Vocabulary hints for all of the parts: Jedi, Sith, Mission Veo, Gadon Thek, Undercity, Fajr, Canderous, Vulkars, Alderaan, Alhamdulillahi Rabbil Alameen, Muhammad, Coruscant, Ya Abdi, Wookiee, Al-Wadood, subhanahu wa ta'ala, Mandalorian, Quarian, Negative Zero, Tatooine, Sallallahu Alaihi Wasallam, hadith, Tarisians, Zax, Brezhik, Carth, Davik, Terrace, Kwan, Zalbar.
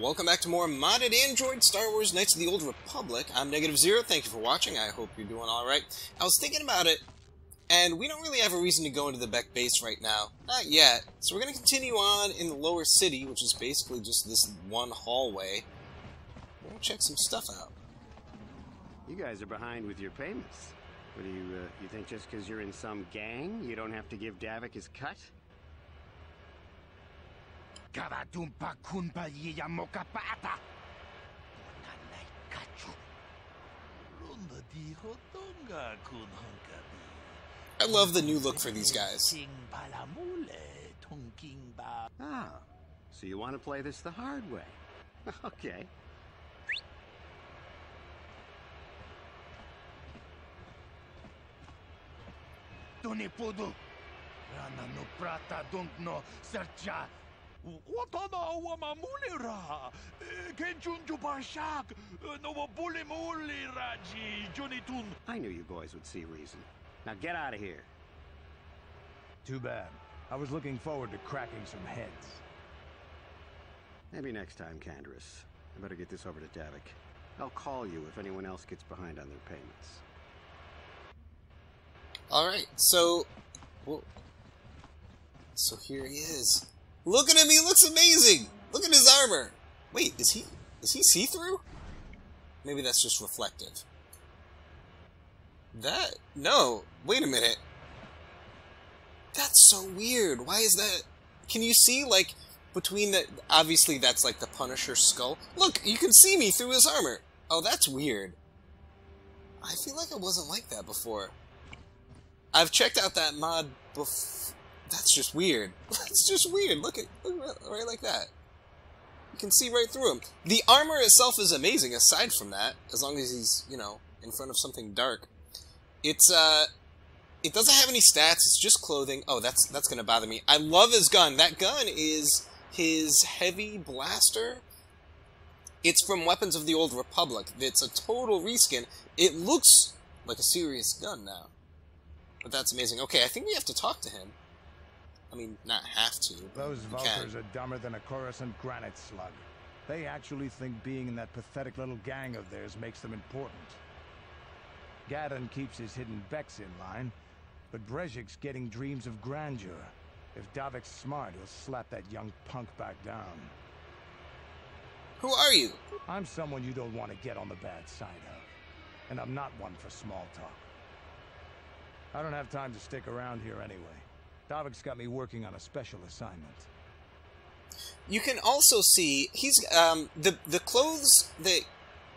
Welcome back to more modded Android Star Wars Knights of the Old Republic. I'm Negative Zero, thank you for watching, I hope you're doing alright. I was thinking about it, and we don't really have a reason to go into the Beck base right now. Not yet. So we're going to continue on in the Lower City, which is basically just this one hallway. We're going to check some stuff out. You guys are behind with your payments. What do you think just because you're in some gang, you don't have to give Davik his cut? I love the new look for these guys. Ah, so you want to play this the hard way? Okay. I knew you boys would see reason. Now get out of here. Too bad. I was looking forward to cracking some heads. Maybe next time, Canderous. I better get this over to Davik. I'll call you if anyone else gets behind on their payments. Alright, so... Whoa. So here he is. Look at him, he looks amazing! Look at his armor! Wait, is he see-through? Maybe that's just reflective. That? No! Wait a minute. That's so weird! Why is that? Can you see, like, between the... Obviously that's, like, the Punisher's skull. Look! You can see me through his armor! Oh, that's weird. I feel like I wasn't like that before. I've checked out that mod before. That's just weird. That's just weird. Look right like that. You can see right through him. The armor itself is amazing, aside from that, as long as he's, you know, in front of something dark. It's, it doesn't have any stats, it's just clothing. Oh, that's gonna bother me. I love his gun. That gun is his heavy blaster. It's from Weapons of the Old Republic. It's a total reskin. It looks like a serious gun now. But that's amazing. Okay, I think we have to talk to him. I mean, not have to. Those Vulkars are dumber than a Coruscant granite slug. They actually think being in that pathetic little gang of theirs makes them important. Gadon keeps his hidden Becks in line, but Brezhik's getting dreams of grandeur. If Davik's smart, he'll slap that young punk back down. Who are you? I'm someone you don't want to get on the bad side of. And I'm not one for small talk. I don't have time to stick around here anyway. Davik's got me working on a special assignment. You can also see he's the clothes that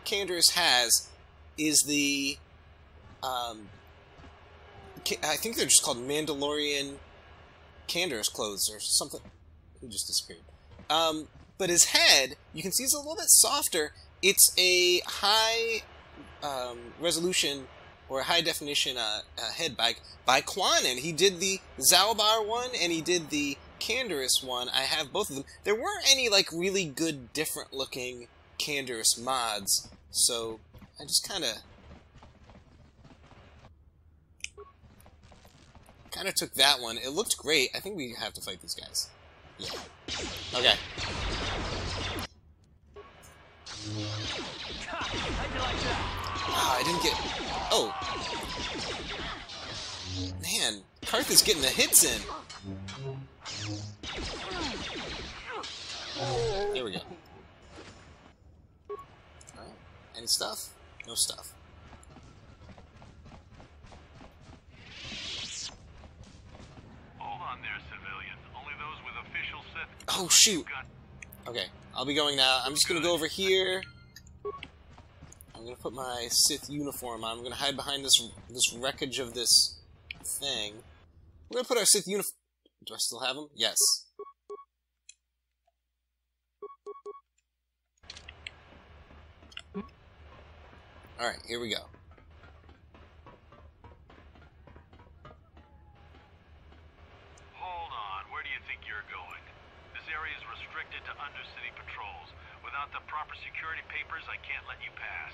Canderous has is the I think they're just called Mandalorian Canderous clothes or something. He just disappeared. But his head, you can see, is a little bit softer. It's a high resolution. Or a high-definition head by Kwan, and he did the Zalbar one, and he did the Canderous one. I have both of them. There weren't any, like, really good, different-looking Canderous mods, so I just kind of took that one. It looked great. I think we have to fight these guys. Yeah. Okay. Wow, I didn't get... Oh. Man, Carth is getting the hits in. There we go. Alright. Any stuff? No stuff. Hold on there, civilians. Only those with official set. Oh, shoot. Okay, I'll be going now. I'm just gonna go over here. I'm gonna put my Sith uniform on. I'm gonna hide behind this wreckage of this thing. We're gonna put our Sith uniform. Do I still have them? Yes. All right, here we go. Hold on. Where do you think you're going? This area is restricted to Undercity patrols. Without the proper security papers, I can't let you pass.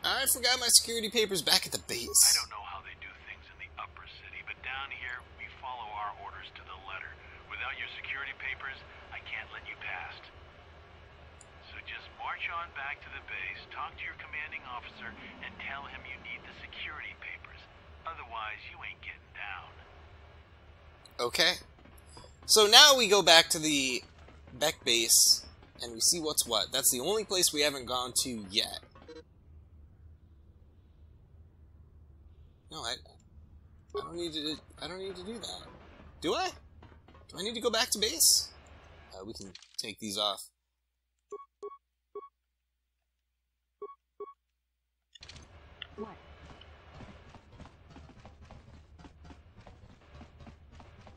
I forgot my security papers back at the base. I don't know how they do things in the upper city, but down here, we follow our orders to the letter. With without your security papers, I can't let you past. So just march on back to the base, talk to your commanding officer, and tell him you need the security papers. Otherwise, you ain't getting down. Okay. So now we go back to the Beck base, and we see what's what. That's the only place we haven't gone to yet. No, I don't need to. I don't need to do that. Do I? Do I need to go back to base? We can take these off. What?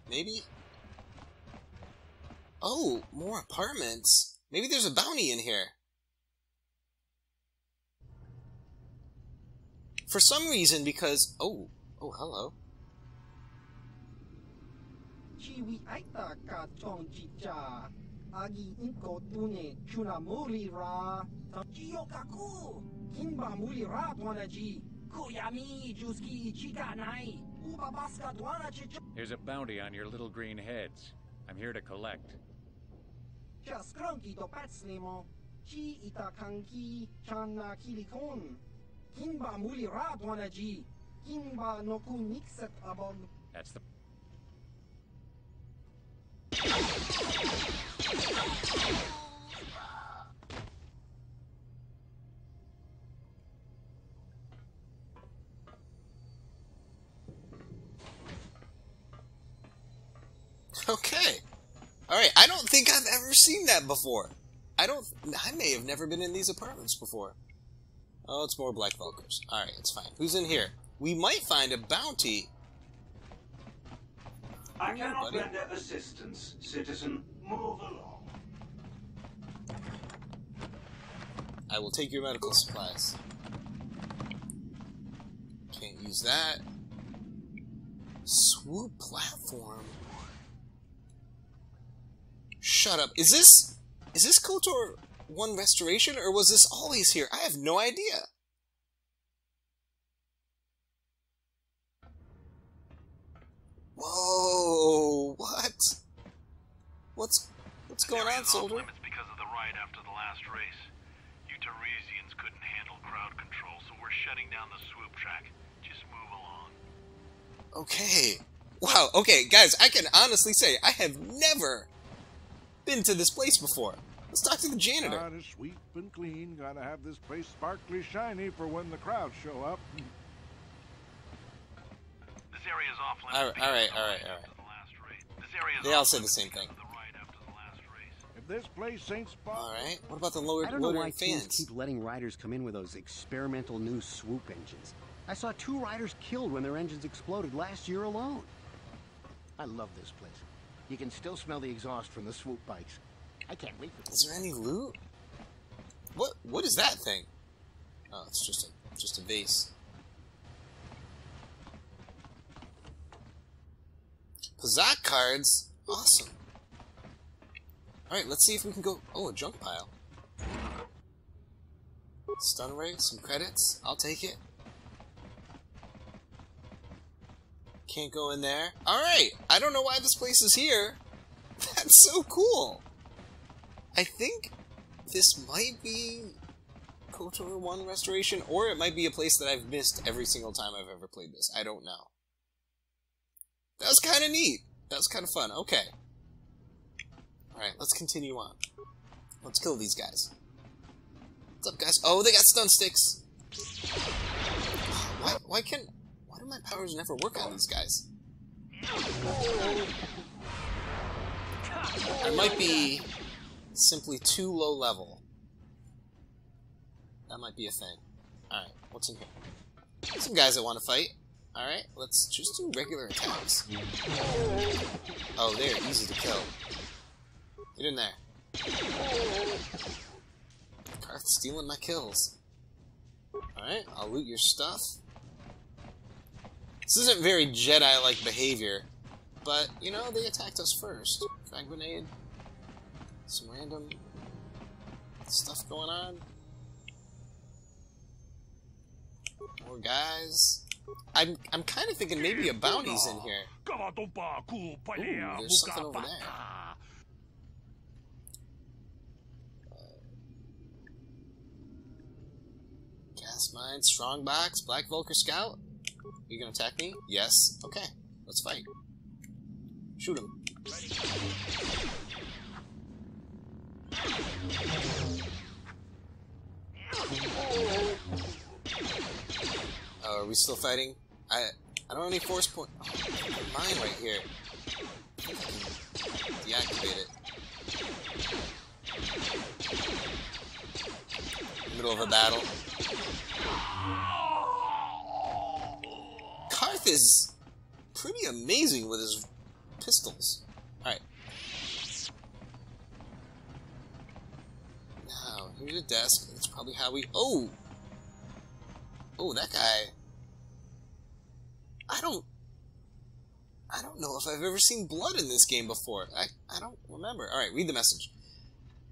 Maybe. Oh, more apartments. Maybe there's a bounty in here. For some reason, because... Oh, hello. There's a bounty on your little green heads. I'm here to collect. That's the... Okay. Alright, I don't think I've ever seen that before. I may have never been in these apartments before. Oh, it's more Black Vulkars. Alright, it's fine. Who's in here? We might find a bounty. I cannot render assistance, citizen. Move along. I will take your medical supplies. Can't use that. Swoop platform. Shut up. Is this KOTOR 1 restoration, or was this always here? I have no idea. Whoa! What? What's going on, soldier? Limits because of the riot after the last race. You Tarisians couldn't handle crowd control, so we're shutting down the swoop track. Just move along. Okay. Wow. Okay, guys, I can honestly say I have never been to this place before. Let's talk to the janitor. Gotta sweep and clean. Gotta have this place sparkly shiny for when the crowds show up. This area is off limits. All right. They all said the same thing. If this place ain't all right. What about the lower fans? I don't know why teams keep letting riders come in with those experimental new swoop engines. I saw 2 riders killed when their engines exploded last year alone. I love this place. You can still smell the exhaust from the swoop bikes. I can't wait. Is there any loot? What is that thing? Oh, it's just a vase. Pazak cards? Awesome. Alright, let's see if we can go... Oh, a junk pile. Stun ray, some credits. I'll take it. Can't go in there. Alright! I don't know why this place is here. That's so cool! I think this might be KOTOR 1 restoration, or it might be a place that I've missed every single time I've ever played this. I don't know. That was kind of neat. That was kind of fun. Okay. Alright, let's continue on. Let's kill these guys. What's up, guys? Oh, they got stun sticks! Why do my powers never work on these guys? I might be... simply too low level. That might be a thing. Alright, what's in here? Some guys that want to fight. Alright, let's just do regular attacks. Oh, they're easy to kill. Get in there. Carth stealing my kills. Alright, I'll loot your stuff. This isn't very Jedi-like behavior, but, you know, they attacked us first. Frag grenade. Some random stuff going on. More guys. I'm kind of thinking maybe a bounty's in here. Ooh, there's something over there. Gas mine, strong box, Black Vulkar scout. You gonna attack me? Yes. Okay, let's fight. Shoot him. Oh, are we still fighting? I don't have any force point. Oh, mine right here. Deactivate it. Middle of a battle. Carth is pretty amazing with his pistols. Alright. Now, here's a desk. That's probably how we... Oh! Oh, that guy... I don't know if I've ever seen blood in this game before. I don't remember. Alright, read the message.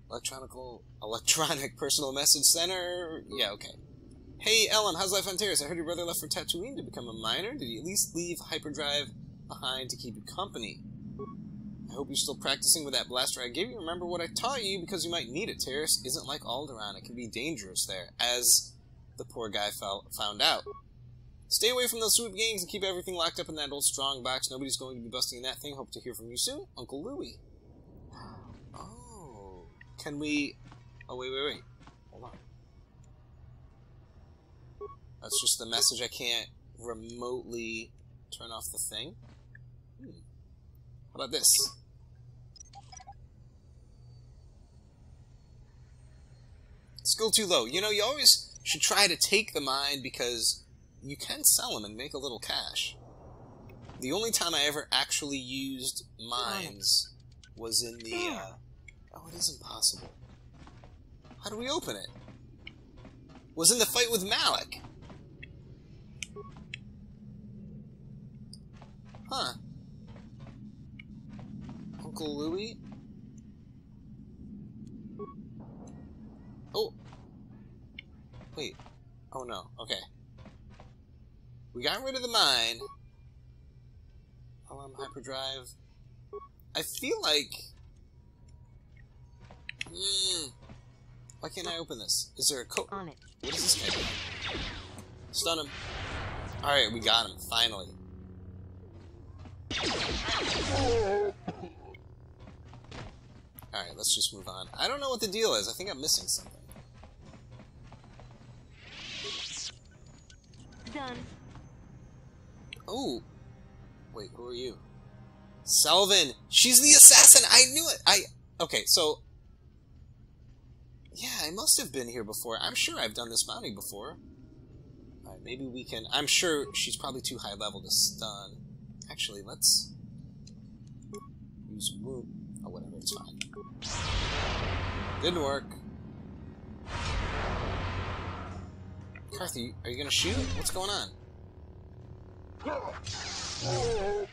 Electronic personal message center... Yeah, okay. Hey, Ellen, how's life on Terrace? I heard your brother left for Tatooine to become a miner. Did he at least leave hyperdrive behind to keep you company? I hope you're still practicing with that blaster I gave you. Remember what I taught you, because you might need it. Terrace isn't like Alderaan. It can be dangerous there, as the poor guy found out. Stay away from those swoop gangs and keep everything locked up in that old strong box. Nobody's going to be busting that thing. Hope to hear from you soon. Uncle Louie. Oh. Can we... Oh, wait. Hold on. That's just the message. I can't remotely turn off the thing. How about this? Skill too low. You know, you always should try to take the mine because... you can sell them and make a little cash. The only time I ever actually used mines was in the... oh, it is impossible. How do we open it? Was in the fight with Malik. Huh. Uncle Louie? Oh. Wait. Oh, no. Okay. We got rid of the mine. LM hyperdrive. I feel like... why can't I open this? Is there a code? What is this guy doing? Stun him. Alright, we got him, finally. Alright, let's just move on. I don't know what the deal is. I think I'm missing something. Done. Oh, wait, who are you? Selven! She's the assassin! I knew it! Okay, so... yeah, I must have been here before. I'm sure I've done this bounty before. Alright, maybe we can... I'm sure she's probably too high level to stun. Actually, let's... use wound. Oh, whatever, it's fine. Didn't work. Carthy, are you gonna shoot? What's going on? What?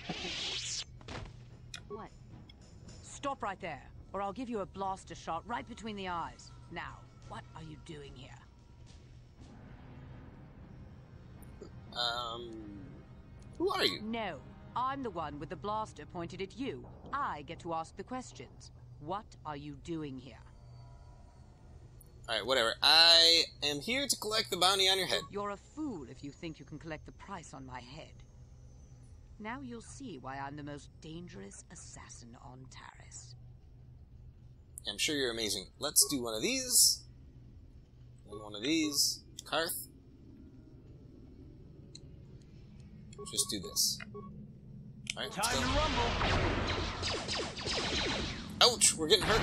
Stop right there, or I'll give you a blaster shot right between the eyes. Now, what are you doing here? Who are you? No, I'm the one with the blaster pointed at you. I get to ask the questions. What are you doing here? Alright, whatever. I am here to collect the bounty on your head. You're a fool if you think you can collect the price on my head. Now you'll see why I'm the most dangerous assassin on Taris. I'm sure you're amazing. Let's do one of these. And one of these. Carth. Just do this. Alright, let's go. Time to rumble! Ouch! We're getting hurt!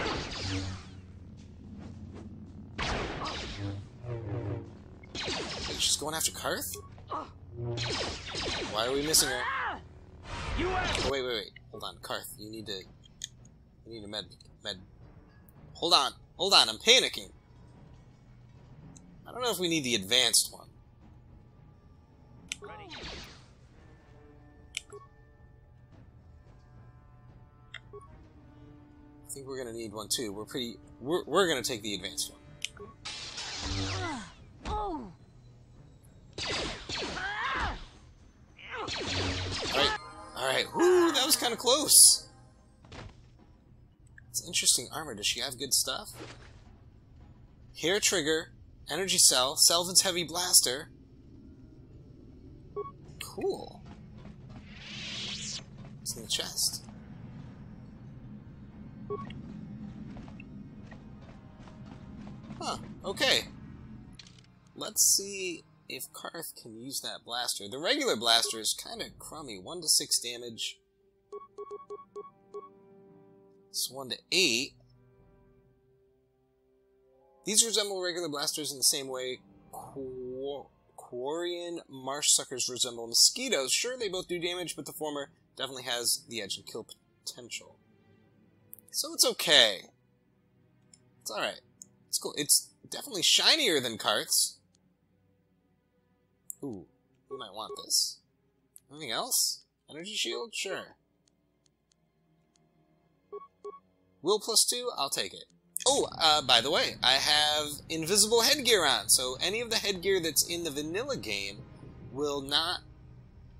Wait, she's going after Carth? Why are we missing her? Oh, wait. Hold on, Carth. You need a med. Hold on. I'm panicking. I don't know if we need the advanced one. I think we're gonna need one too. We're gonna take the advanced one. kind of close. It's interesting armor. Does she have good stuff? Hair trigger, energy cell, Selvin's heavy blaster. Cool. It's in the chest. Huh, okay. Let's see if Carth can use that blaster. The regular blaster is kind of crummy. 1 to 6 damage. It's 1 to 8. These resemble regular blasters in the same way Quarian marsh suckers resemble mosquitoes. Sure, they both do damage, but the former definitely has the edge and kill potential. So it's okay. It's alright. It's cool. It's definitely shinier than Carth's. Ooh, we might want this. Anything else? Energy shield? Sure. Will plus 2? I'll take it. Oh, by the way, I have invisible headgear on, so any of the headgear that's in the vanilla game will not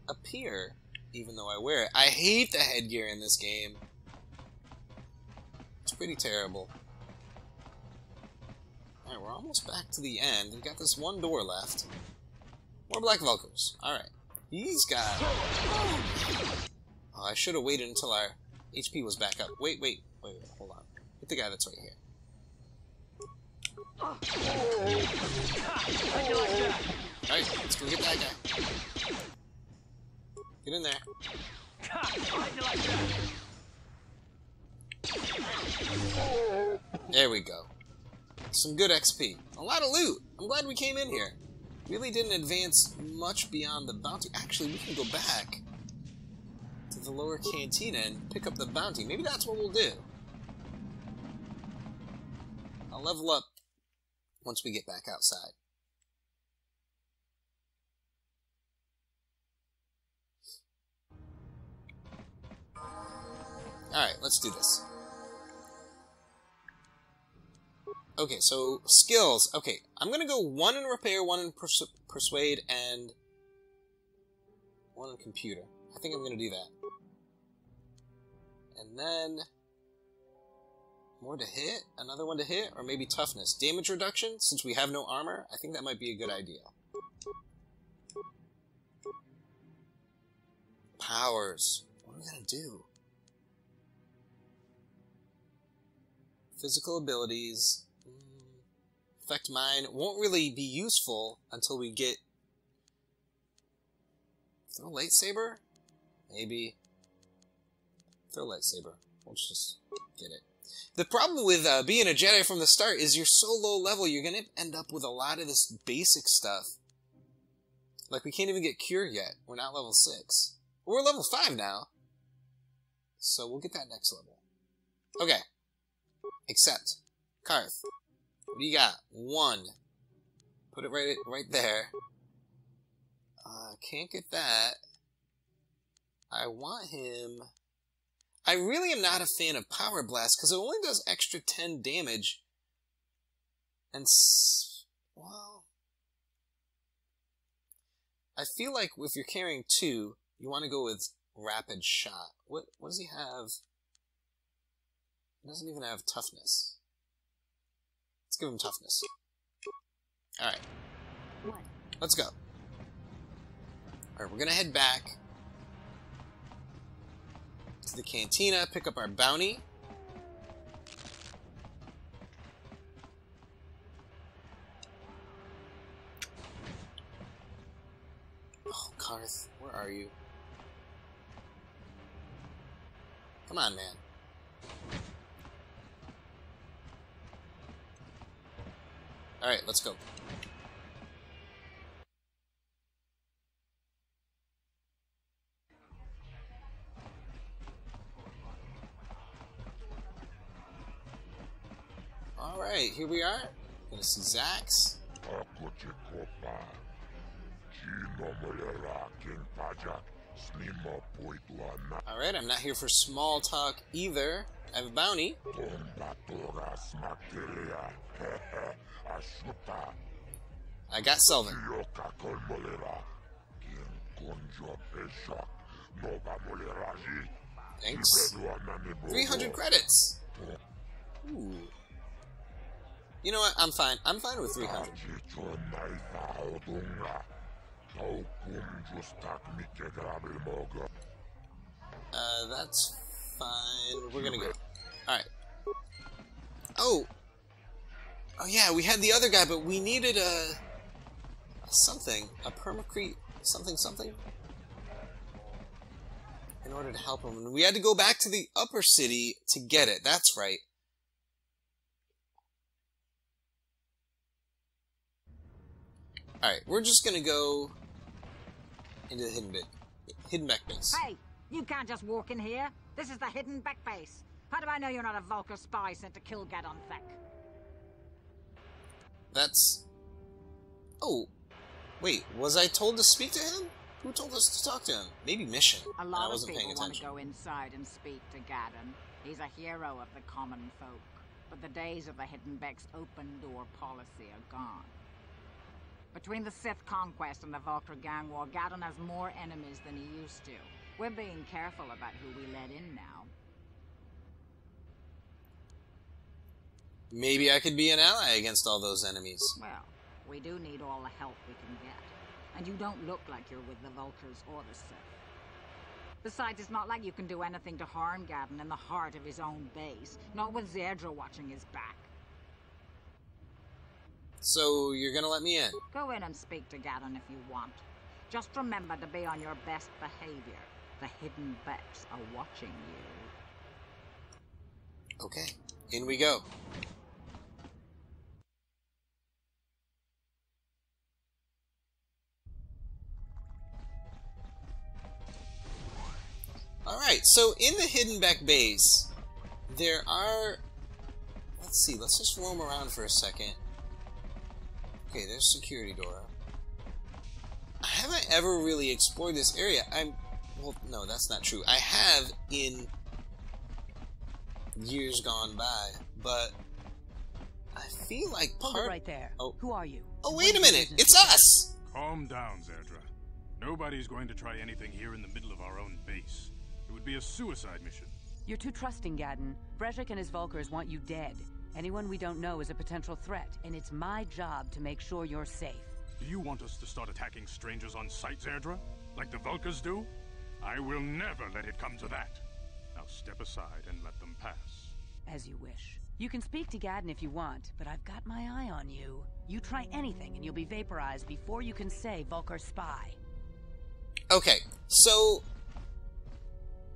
appear, even though I wear it. I hate the headgear in this game. It's pretty terrible. Alright, we're almost back to the end. We've got this one door left. More Black Vulkars. Alright. He's got... Oh, I should have waited until our HP was back up. Wait, hold on. Hit the guy that's right here. Alright, let's go get that guy. Get in there. There we go. Some good XP. A lot of loot. I'm glad we came in here. Really didn't advance much beyond the bounty. Actually, we can go back to the lower cantina and pick up the bounty. Maybe that's what we'll do. I'll level up once we get back outside. Alright, let's do this. Okay, so skills. Okay, I'm gonna go one in repair, one in persuade, and one in computer. I think I'm gonna do that. And then... more to hit? Another one to hit? Or maybe toughness. Damage reduction, since we have no armor, I think that might be a good idea. Powers. What are we gonna do? Physical abilities... affect mine won't really be useful until we get... throw a lightsaber? Maybe. Throw a lightsaber. We'll just get it. The problem with being a Jedi from the start is you're so low level, you're going to end up with a lot of this basic stuff. Like, we can't even get Cure yet. We're not level 6. We're level 5 now. So we'll get that next level. Okay. Except, Carth. What do you got? 1. Put it right there. Can't get that. I want him... I really am not a fan of Power Blast, because it only does extra 10 damage. And... well... I feel like if you're carrying 2, you want to go with Rapid Shot. What does he have? He doesn't even have Toughness. Let's give him toughness. Alright. Let's go. Alright, we're gonna head back to the cantina, pick up our bounty. Oh, Carth, where are you? Come on, man. Alright, let's go. Alright, here we are. Gonna see Zax. Alright, I'm not here for small talk either. I have a bounty. I got Selven. Thanks. 300 credits! Ooh. You know what? I'm fine. I'm fine with 300. That's fine. We're gonna go. Alright. Oh! Oh yeah, we had the other guy, but we needed a something. A permacrete something? In order to help him. And we had to go back to the upper city to get it. That's right. Alright, we're just gonna go into the hidden back base. Hey, you can't just walk in here. This is the hidden back base. How do I know you're not a Vulkar spy sent to kill Gadon Thek? That's... Oh, wait, was I told to speak to him? Who told us to talk to him? Maybe Mission. A lot of people want to go inside and speak to Gadon. He's a hero of the common folk. But the days of the Hidden Beck's open door policy are gone. Between the Sith conquest and the Vulkar gang war, Gadon has more enemies than he used to. We're being careful about who we let in now. Maybe I could be an ally against all those enemies. Well, we do need all the help we can get. And you don't look like you're with the Vulkars or the Sith. Besides, it's not like you can do anything to harm Gadon in the heart of his own base. Not with Zaerdra watching his back. So, you're gonna let me in? Go in and speak to Gadon if you want. Just remember to be on your best behavior. The hidden Becks are watching you. Okay, in we go. Alright, so in the Hidden Beck base, there are... Let's see, let's just roam around for a second. Okay, there's security door. I haven't ever really explored this area. Well, no, that's not true. I have in years gone by, but I feel like part... Hold it right there. Oh. Who are you? Oh, wait a minute! It's us! Calm down, Zaerdra. Nobody's going to try anything here in the middle of our own base. It would be a suicide mission. You're too trusting, Gadon. Breshek and his Vulkars want you dead. Anyone we don't know is a potential threat, and it's my job to make sure you're safe. Do you want us to start attacking strangers on sight, Zaerdra? Like the Vulkars do? I will never let it come to that. Now step aside and let them pass. As you wish. You can speak to Gadon if you want, but I've got my eye on you. You try anything and you'll be vaporized before you can say Vulkar spy. Okay, so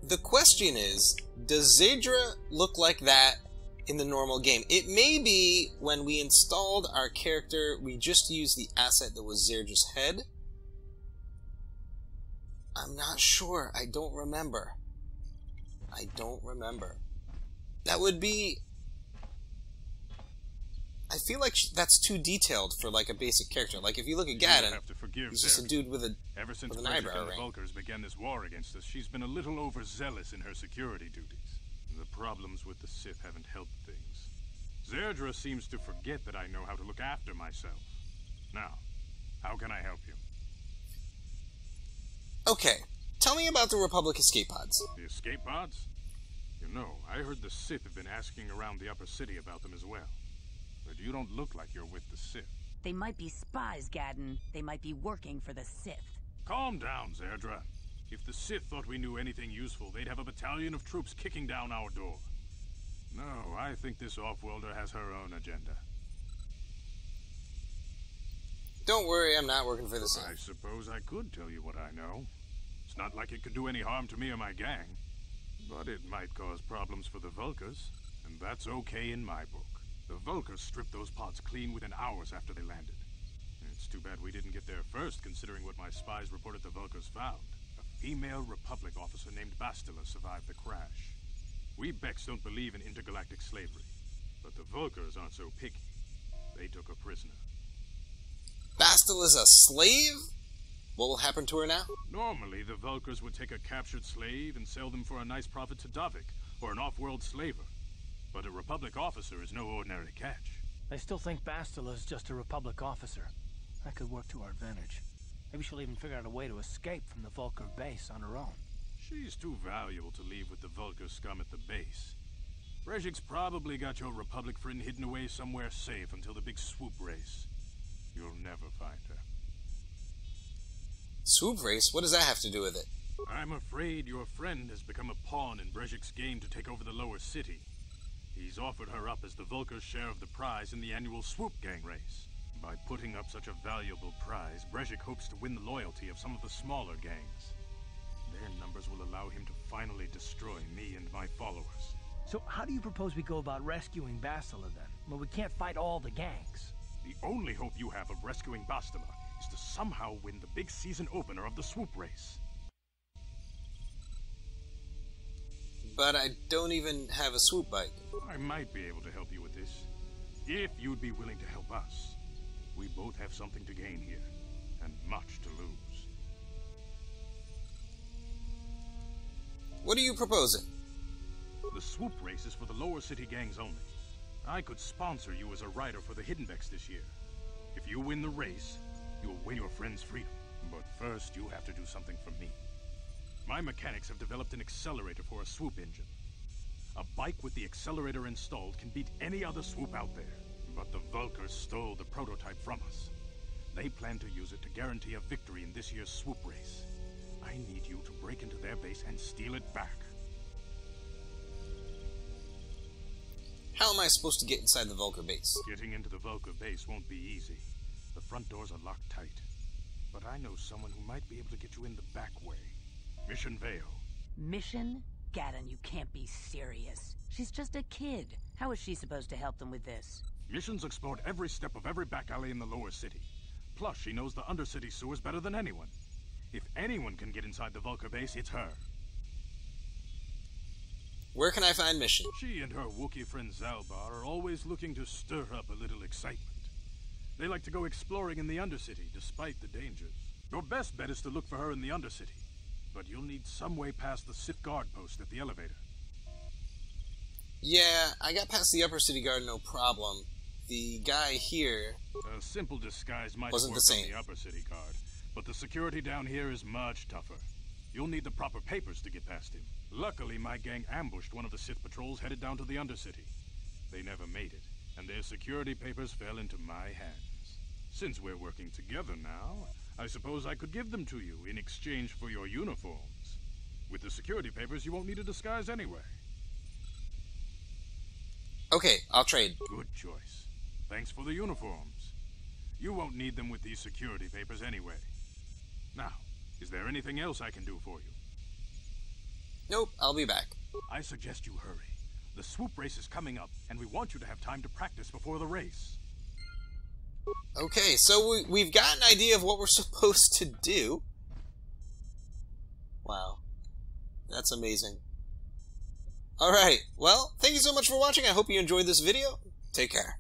the question is, does Zaerdra look like that in the normal game? It may be when we installed our character, we just used the asset that was Zaerdra's head. I'm not sure. I don't remember. That would be... I feel like that's too detailed for like a basic character. Like if you look at Gadon, he's just a dude with an eyebrow ring. Ever since the Vulkars began this war against us, she's been a little overzealous in her security duties. The problems with the Sith haven't helped things. Zaerdra seems to forget that I know how to look after myself. Now, how can I help you? Okay, tell me about the Republic escape pods. The escape pods? You know, I heard the Sith have been asking around the upper city about them as well. But you don't look like you're with the Sith. They might be spies, Gadon. They might be working for the Sith. Calm down, Zaerdra. If the Sith thought we knew anything useful, they'd have a battalion of troops kicking down our door. No, I think this off-worlder has her own agenda. Don't worry, I'm not working for the Sith. I suppose I could tell you what I know. It's not like it could do any harm to me or my gang. But it might cause problems for the Vulkars, and that's okay in my book. The Vulkars stripped those pods clean within hours after they landed. It's too bad we didn't get there first, considering what my spies reported the Vulkars found. A female Republic officer named Bastila survived the crash. We Becks don't believe in intergalactic slavery, but the Vulkars aren't so picky. They took a prisoner. Bastila's a slave? What will happen to her now? Normally, the Vulkars would take a captured slave and sell them for a nice profit to Davik, or an off-world slaver. But a Republic officer is no ordinary catch. I still think Bastila is just a Republic officer. That could work to our advantage. Maybe she'll even figure out a way to escape from the Vulkar base on her own. She's too valuable to leave with the Vulkar scum at the base. Brezhik's probably got your Republic friend hidden away somewhere safe until the big swoop race. You'll never find her. Swoop race? What does that have to do with it? I'm afraid your friend has become a pawn in Brezhik's game to take over the lower city. He's offered her up as the Vulkar's share of the prize in the annual swoop gang race. By putting up such a valuable prize, Brezhik hopes to win the loyalty of some of the smaller gangs. Their numbers will allow him to finally destroy me and my followers. So how do you propose we go about rescuing Bastila then? Well, we can't fight all the gangs. The only hope you have of rescuing Bastila is to somehow win the big season opener of the swoop race. But I don't even have a swoop bike. I might be able to help you with this, if you'd be willing to help us. We both have something to gain here, and much to lose. What are you proposing? The swoop race is for the lower city gangs only. I could sponsor you as a rider for the Hiddenbecks this year. If you win the race, you'll win your friend's freedom. But first, you have to do something for me. My mechanics have developed an accelerator for a swoop engine. A bike with the accelerator installed can beat any other swoop out there. But the Vulkars stole the prototype from us. They plan to use it to guarantee a victory in this year's swoop race. I need you to break into their base and steal it back. How am I supposed to get inside the Vulkar base? Getting into the Vulkar base won't be easy. The front doors are locked tight. But I know someone who might be able to get you in the back way. Mission Veo. Mission? Gadon, you can't be serious. She's just a kid. How is she supposed to help them with this? Mission's explored every step of every back alley in the lower city. Plus, she knows the Undercity sewers better than anyone. If anyone can get inside the Vulkar base, it's her. Where can I find Mission? She and her Wookiee friend Zalbar are always looking to stir up a little excitement. They like to go exploring in the Undercity, despite the dangers. Your best bet is to look for her in the Undercity. But you'll need some way past the Sith guard post at the elevator. Yeah, I got past the upper city guard, no problem. The guy here... A simple disguise might work on the upper city guard, but the security down here is much tougher. You'll need the proper papers to get past him. Luckily, my gang ambushed one of the Sith patrols headed down to the Undercity. They never made it, and their security papers fell into my hands. Since we're working together now, I suppose I could give them to you in exchange for your uniforms. With the security papers, you won't need a disguise anyway. Okay, I'll trade. Good choice. Thanks for the uniforms. You won't need them with these security papers anyway. Now, is there anything else I can do for you? Nope, I'll be back. I suggest you hurry. The swoop race is coming up, and we want you to have time to practice before the race. Okay, so we've got an idea of what we're supposed to do. Wow. That's amazing. Alright, well, thank you so much for watching. I hope you enjoyed this video. Take care.